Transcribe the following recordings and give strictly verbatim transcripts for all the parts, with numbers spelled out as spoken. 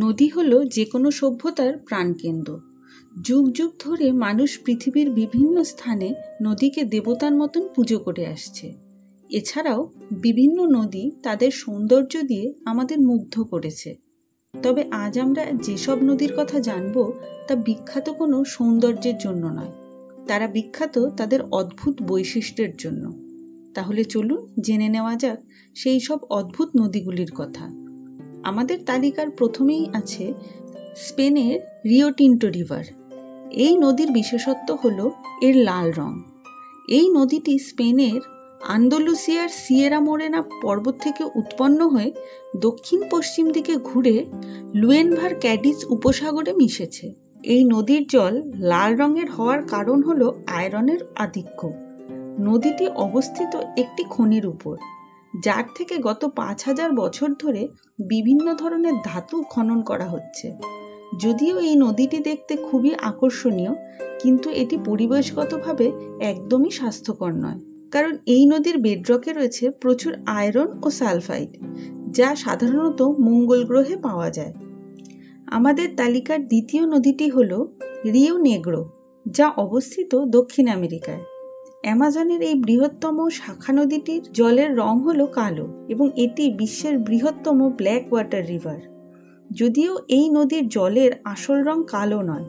नदी हलो जे कोनो सभ्यतार प्राणकेंद्र। जुग जुग धरे मानुष पृथिवीर विभिन्न स्थाने नदी के देवतार मतन पूजो करे आसछे। एछाड़ाओ विभिन्न नदी तादेर सौंदर्य दिए आमादेर मुग्ध करेछे। तबे आज आमरा जे सब नदीर कथा जानबो ता बिख्यात कोनो सौंदर्येर जोन्नो नय, तारा बिख्यात तादेर अद्भुत वैशिष्ट्येर जोन्नो। ताहले चलुन जेने नेওয়া जाक सेई सब अद्भुत नदीगुलिर कथा। आमादेर तालिकार प्रथमेई आछे स्पेनेर रियो टिंटो रिवर। एई नदीर विशेषत्व हलो एर लाल रंग। एई नदीटी स्पेनेर आंदोलुसियार सिएरा मोरेना पर्बत थेके उत्पन्न हये दक्षिण पश्चिम दिके घुरे लुएनभार कैडिज उपसागरे मिशेछे। एई नदीर जल लाल रंगेर हवार कारण हलो आयरनेर आधिक्य। नदीटी अवस्थित एकटी खनिर उपर, जार थेके गत पाँच हज़ार बछर धरे विभिन्न धरनेर धातु खनन करा होच्छे। यदिओ एई नदीटी देखते खूबई आकर्षणीय, किन्तु एटी परिवेशगतभावे एकदमई स्वास्थ्यकर नय, कारण एई नदीर बेडरके रयेछे प्रचुर आयरन और सालफाइड, जा साधारणत मंगल ग्रहे पावा जाय। आमादेर तालिकार द्वितीय नदीटी हलो रियो नेग्रो, जा अवस्थित दक्षिण आमेरिकाय। अ্যামাজনের এই বৃহত্তম শাখা নদীটির জলের রং হলো কালো এবং এটি বিশ্বের বৃহত্তম ব্ল্যাক ওয়াটার রিভার। যদিও এই নদীর জলের আসল রং কালো নয়,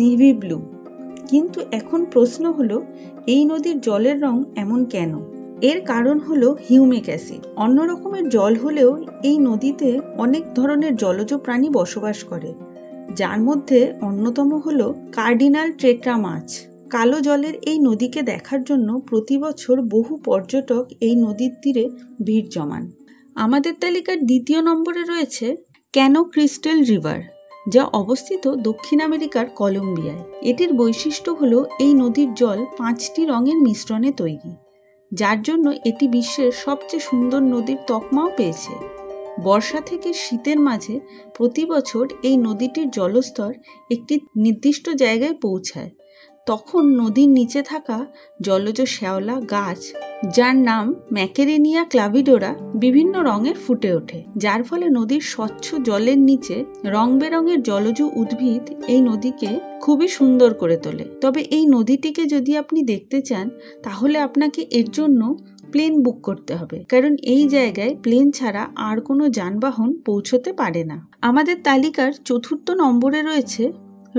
নেভি ব্লু, কিন্তু এখন প্রশ্ন হলো এই নদীর জলের রং এমন কেন? এর কারণ হলো হিউমিক অ্যাসিড। অন্য রকমের জল হলেও এই নদীতে অনেক ধরনের জলজ প্রাণী বসবাস করে, যার মধ্যে অন্যতম হলো কার্ডিনাল টেট্রা মাছ। কালো জলের এই নদীকে দেখার জন্য প্রতি বছর বহু পর্যটক এই নদীর তীরে ভিড় জমান। আমাদের তালিকার দ্বিতীয় নম্বরে রয়েছে ক্যানো ক্রিস্টাল রিভার, যা অবস্থিত দক্ষিণ আমেরিকার কলম্বিয়ায়। এটির বৈশিষ্ট্য হলো এই নদীর জল পাঁচটি রঙের মিশ্রণে তৈরি, যার জন্য এটি বিশ্বের সবচেয়ে সুন্দর নদীর তকমাও পেয়েছে। বর্ষা থেকে শীতের মাঝে প্রতি বছর এই নদীটির জলস্তর একটি নির্দিষ্ট জায়গায় পৌঁছায়। তখন নদীর নিচে থাকা জলজ শ্যাওলা গাছ, যার নাম ম্যাকেরেনিয়া ক্লাভিডোরা, বিভিন্ন রঙের ফুটে ওঠে, যার ফলে নদীর স্বচ্ছ জলের নিচে রং বেরঙের জলজ উদ্ভিদ এই নদীকে খুবই সুন্দর করে তোলে। তবে এই নদীটিকে যদি আপনি দেখতে চান তাহলে আপনাকে এর জন্য প্লেন বুক করতে হবে, কারণ এই জায়গায় প্লেন ছাড়া আর কোনো যানবাহন পৌঁছতে পারে না। আমাদের তালিকার চতুর্থ নম্বরে রয়েছে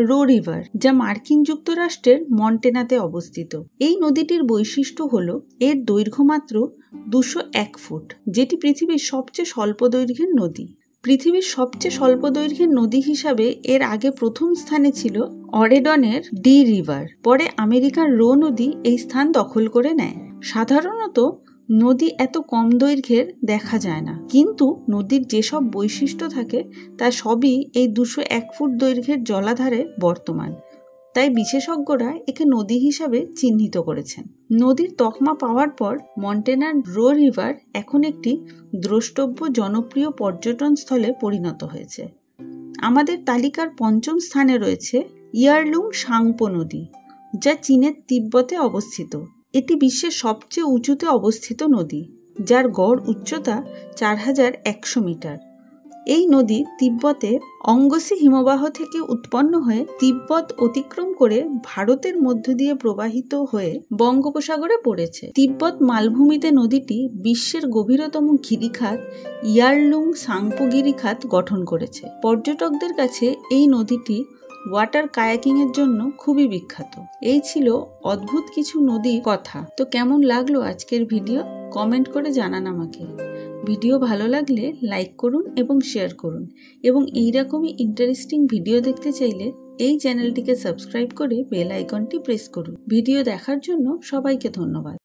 রো রিভার, যা মার্কিন যুক্তরাষ্ট্রের মন্টেনাতে অবস্থিত। এই নদীটির বৈশিষ্ট্য হলো এর দৈর্ঘ্য মাত্র দুশো এক ফুট, যেটি পৃথিবীর সবচেয়ে স্বল্প দৈর্ঘ্যের নদী। পৃথিবীর সবচেয়ে স্বল্প দৈর্ঘ্যের নদী হিসাবে এর আগে প্রথম স্থানে ছিল অরেডনের ডি রিভার, পরে আমেরিকার রো নদী এই স্থান দখল করে নেয়। সাধারণত নদী এত কম দৈর্ঘ্যের দেখা যায় না, কিন্তু নদীর যেসব বৈশিষ্ট্য থাকে তা সবই এই দুশো এক ফুট দৈর্ঘ্যের জলাধারে বর্তমান, তাই বিশেষজ্ঞরা একে নদী হিসাবে চিহ্নিত করেছেন। নদীর তকমা পাওয়ার পর মন্টেনার রো রিভার এখন একটি দ্রষ্টব্য জনপ্রিয় পর্যটন স্থলে পরিণত হয়েছে। আমাদের তালিকার পঞ্চম স্থানে রয়েছে ইয়ারলুং সাংপো নদী, যা চীনের তিব্বতে অবস্থিত। এটি বিশ্বের সবচেয়ে উঁচুতে অবস্থিত নদী, যার গড় উচ্চতা চার হাজার একশো মিটার। এই নদী তিব্বতে অঙ্গসি হিমবাহ থেকে উৎপন্ন হয়ে তিব্বত অতিক্রম করে ভারতের মধ্য দিয়ে প্রবাহিত হয়ে বঙ্গোপসাগরে পড়েছে। তিব্বত মালভূমিতে নদীটি বিশ্বের গভীরতম গিরিখাত ইয়ারলুং সাংপো গিরিখাত গঠন করেছে। পর্যটকদের কাছে এই নদীটি ওয়াটার কায়াকিংয়ের জন্য খুবই বিখ্যাত। এই ছিল অদ্ভুত কিছু নদীর কথা। তো কেমন লাগলো আজকের ভিডিও? কমেন্ট করে জানান আমাকে। ভিডিও ভালো লাগলে লাইক করুন এবং শেয়ার করুন, এবং এইরকমই ইন্টারেস্টিং ভিডিও দেখতে চাইলে এই চ্যানেলটিকে সাবস্ক্রাইব করে বেল আইকনটি প্রেস করুন। ভিডিও দেখার জন্য সবাইকে ধন্যবাদ।